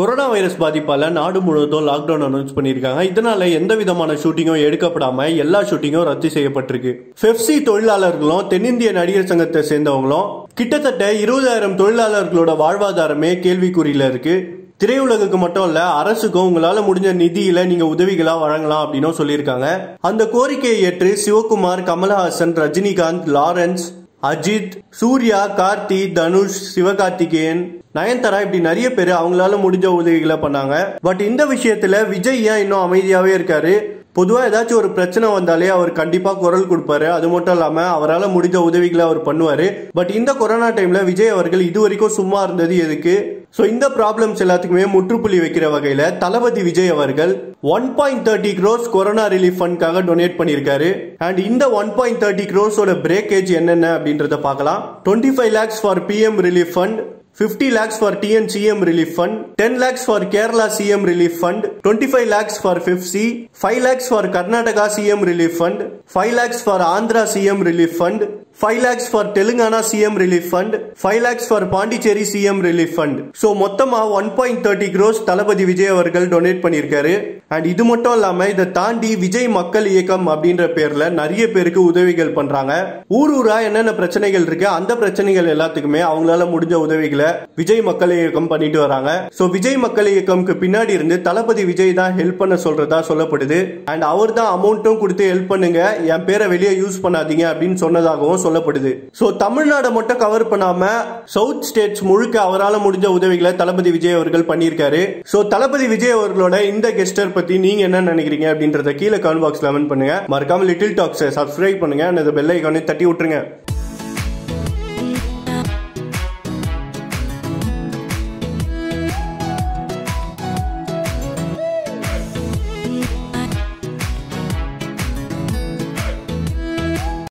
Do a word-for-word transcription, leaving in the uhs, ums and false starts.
Corona virus பாதிப்பால் நாடு முழுவதும் லாக்டவுன் அனௌன்ஸ் பண்ணியிருக்காங்க. இதனால எந்த விதமான ஷூட்டிங்கும் எடுக்கப்படாமல் எல்லா ஷூட்டிங்கும் ரத்து செய்யப்பட்டிருக்கு. பெப்சி தொழிலாளர்களும் தென்னிந்திய நடிகர் சங்கத்தை சேர்ந்தவங்களும் கிட்டத்தட்ட இருபதாயிரம் தொழிலாளர்களோட வாழ்வாதாரமே கேள்விக்குறியில் இருக்கு. திரையுலகுக்கு மட்டும் இல்ல, அரசுக்கும் உங்களால முடிஞ்ச நிதியில நீங்க உதவிகளா வழங்கலாம் அப்படின்னு சொல்லியிருக்காங்க. அந்த கோரிக்கையை ஏற்று சிவகுமார், கமல்ஹாசன், ரஜினிகாந்த், லாரன்ஸ், அஜித், சூர்யா, கார்த்தி, தனுஷ், சிவகார்த்திகேயன், நயன்தாரா இப்படி நிறைய பேர் அவங்களால முடிஞ்ச உதவிகளை பண்ணாங்க. பட் இந்த விஷயத்துல விஜய் ஏன் இன்னும் அமைதியாவே இருக்காரு? பொதுவா ஏதாச்சும் ஒரு பிரச்சனை வந்தாலே அவர் கண்டிப்பா குரல் கொடுப்பாரு. அது மட்டும் இல்லாம அவரால் முடிஞ்ச உதவிகளை அவர் பண்ணுவாரு. பட் இந்த கொரோனா டைம்ல விஜய் அவர்கள் இது வரைக்கும் சும்மா இருந்தது எதுக்கு? சோ இந்த ப்ராப்ளம்ஸ் எல்லாத்துக்குமே முற்றுப்புள்ளி வைக்கிற வகையில தளபதி விஜய் அவர்கள் one point thirty crores corona relief ஃபண்ட்காக டொனேட் பண்ணியிருக்காரு. அண்ட் இந்த ஒன் பாயிண்ட் தேர்ட்டி க்ரோஸோட பிரேக்கேஜ் என்னென்ன அப்படின்றத பார்க்கலாம். Twenty five lakhs for PM relief fund, fifty lakhs for TNCM relief fund, ten lakhs for Kerala CM relief fund, twenty five lakhs for FEFSI, five lakhs for Karnataka CM relief fund, five lakhs for Andhra CM relief fund, five lakhs for Telangana CM relief fund, five lakhs for Pondicherry CM relief fund. So மொத்தமா one point thirty crores Thalapathy Vijay அவர்கள் donate பண்ணியிருக்காரு. And இது மட்டும் இல்லாம இதை தாண்டி விஜய் மக்கள் இயக்கம் அப்படின்ற பேர்ல நிறைய பேருக்கு உதவிகள் பண்றாங்க. ஊர் ஊரா என்னென்ன பிரச்சனைகள் இருக்கு அந்த பிரச்சனைகள் எல்லாத்துக்குமே அவங்களால முடிஞ்ச உதவிகளை விஜய் மக்கள் இயக்கம் பண்ணிட்டு வராங்க. ஸோ விஜய் மக்கள் இயக்கம்க்கு பின்னாடி இருந்து தளபதி விஜய் தான் ஹெல்ப் பண்ண சொல்றதா சொல்லப்படுது. அண்ட் அவர் தான் அமௌண்ட்டும் கொடுத்து ஹெல்ப் பண்ணுங்க, என் பேரை வெளியே யூஸ் பண்ணாதீங்க அப்படின்னு சொன்னதாகவும் சொல்லப்படுது. சோ தமிழ்நாடு மட்டும் கவர் பண்ணாம சவுத் ஸ்டேட்ஸ் முழுக்க அவரால் முடிஞ்ச உதவிகளை தளபதி விஜய் அவர்கள் பண்ணியிருக்காரு. சோ தளபதி விஜய் அவர்களோட இந்த கெஸ்டர் பத்தி நீங்க என்ன நினைக்கிறீங்க அப்படின்றத கீழே கமெண்ட் பாக்ஸ்ல கமெண்ட் பண்ணுங்க. மறக்காம லிட்டில் டாக்ஸ் சப்ஸ்கிரைப் பண்ணுங்க, அந்த பெல் ஐகானை தட்டி விட்டுருங்க.